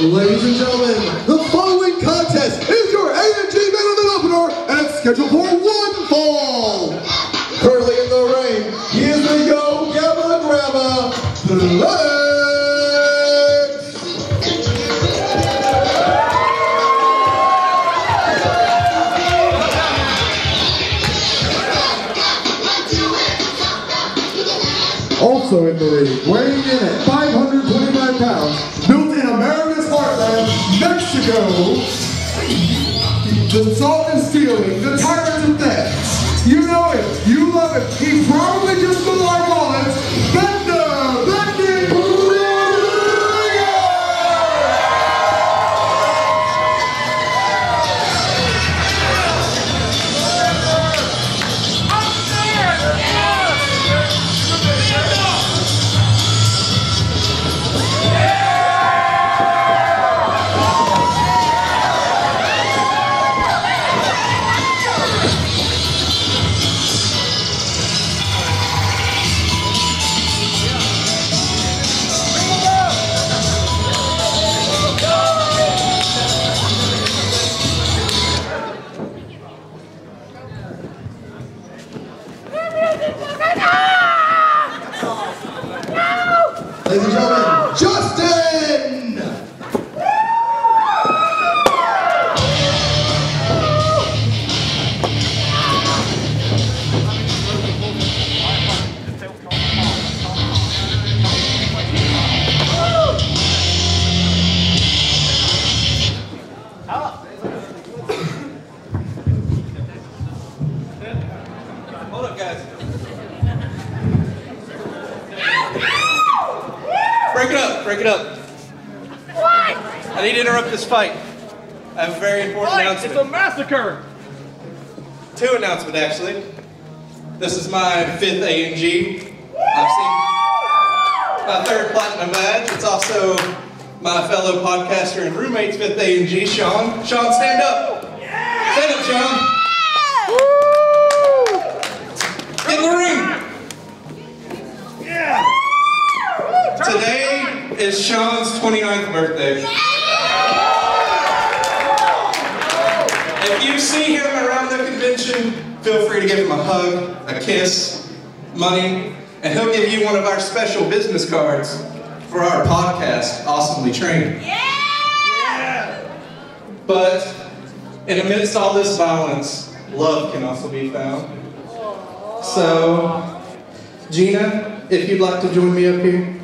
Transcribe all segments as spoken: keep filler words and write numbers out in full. Ladies and gentlemen, the following contest is your A and G Man of the Opener, and it's scheduled for one fall. Currently in the ring, he is the Yo Gabba Gabba Plex. Also in the ring, weighing in at five hundred twenty-five pounds, built in America. Mexico, the salt and stealing, the tyrants and theft. You know it, you love it. He probably just blew our wallets. Bender, Bender, ladies and gentlemen, no! Justin! No! Hold up, guys. Break it up, break it up. What? I need to interrupt this fight. I have a very important fight. announcement. It's a massacre! Two announcements, actually. This is my fifth A and G. I've seen my third platinum badge. It's also my fellow podcaster and roommate's fifth A and G, Sean. Sean, stand up! Yeah. Stand up, Sean! Woo. In the ring! Yeah! Today is Sean's twenty-ninth birthday. If you see him around the convention, feel free to give him a hug, a kiss, money, and he'll give you one of our special business cards for our podcast, Awesomely Trained. Yeah! But in amidst all this violence, love can also be found. So, Gina, if you'd like to join me up here.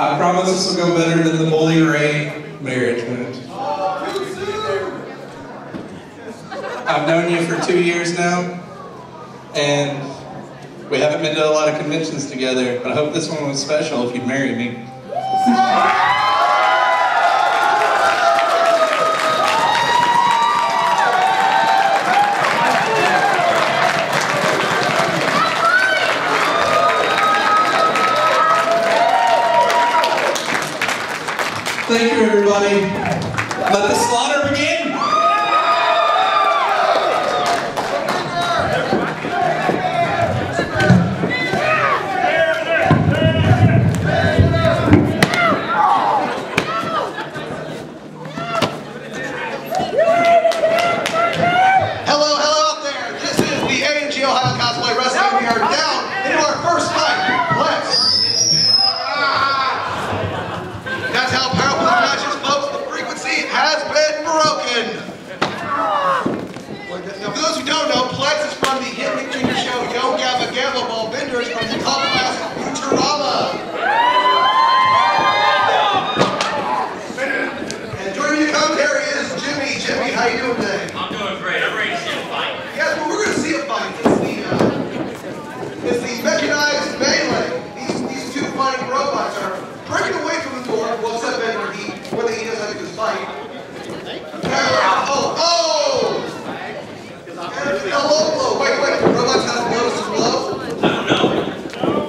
I promise this will go better than the Bully Ray marriage match. I've known you for two years now, and we haven't been to a lot of conventions together, but I hope this one was special if you'd marry me. Thank you, everybody. Let the slaughter begin. Hello, hello out there. This is the A and G Ohio Cosplay Wrestling. We are down into our first fight. Let's. That's how powerful. Has been broken. Now, for those who don't know, Plex is from the Hit Nick Junior show, Yo Gabba Gabba, while Bender is from the cult classic Futurama. And joining your commentary is Jimmy. Jimmy, how you doing today? I'm doing great. I'm ready to see a fight. Yes, well, we're going to see a fight. It's the, uh, it's the mechanized melee. These, these two flying robots are breaking away from the door. Well, except Bender, he, whether he doesn't have to fight. Oh, oh! And a low blow. Wait, wait. Robots have blows as well? I don't know.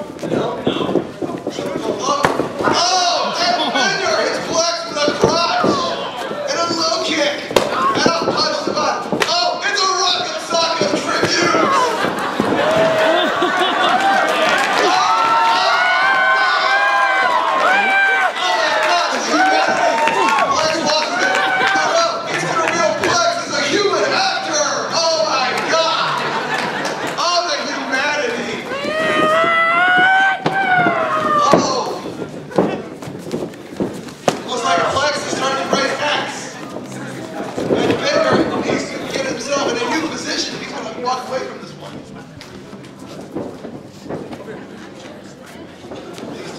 from this one. These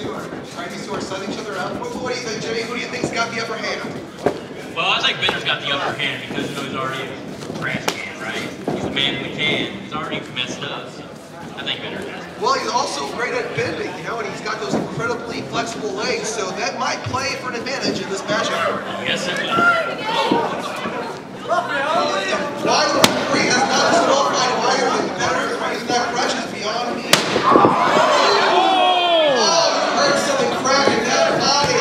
two are, all right, these two are setting each other up. What, what do you think, Jimmy? Who do you think's got the upper hand? Well, I think Bender's got the upper hand because you know, he's already a trash can, right? He's a man in the can. He's already messed up. So I think Bender has it. Well, he's also great at bending, you know, and he's got those incredibly flexible legs, so that might play for an advantage in this matchup. Yes, it will. Why he has not disqualified Wire with Bender because that crash is beyond me. Oh, you heard something crack in that body.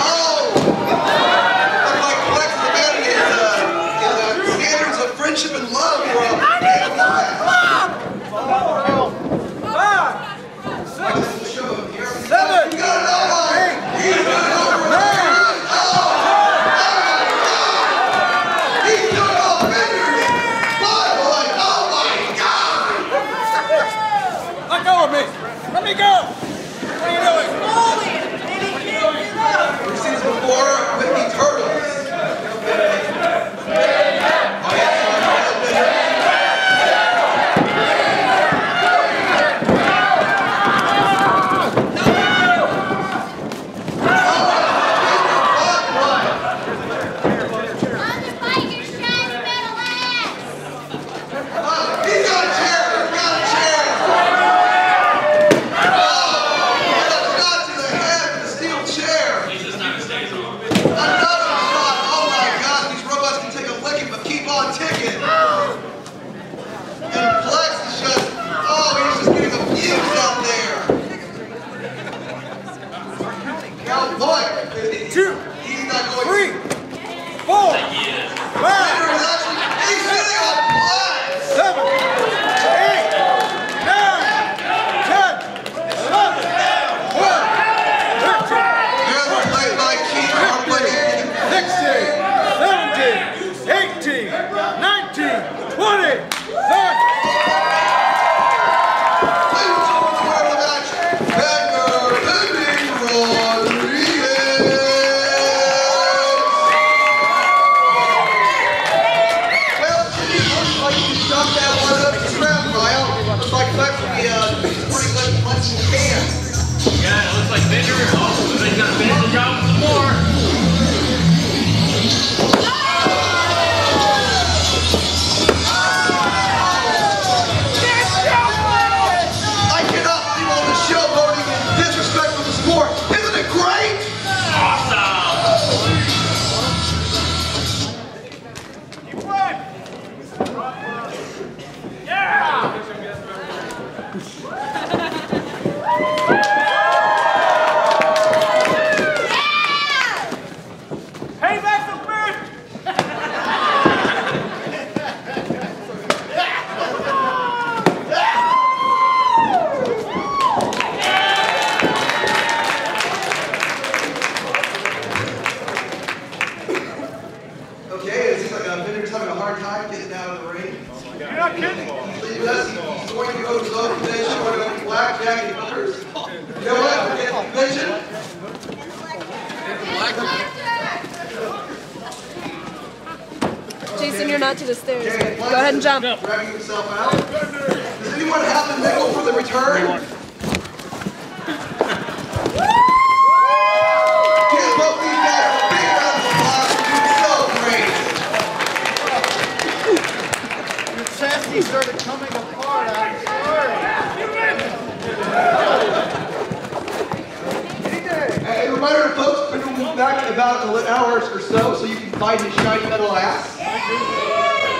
Oh, look like Plex the man is the standards of friendship and love were back in about hours or so, so you can find his shiny metal ass. Yeah.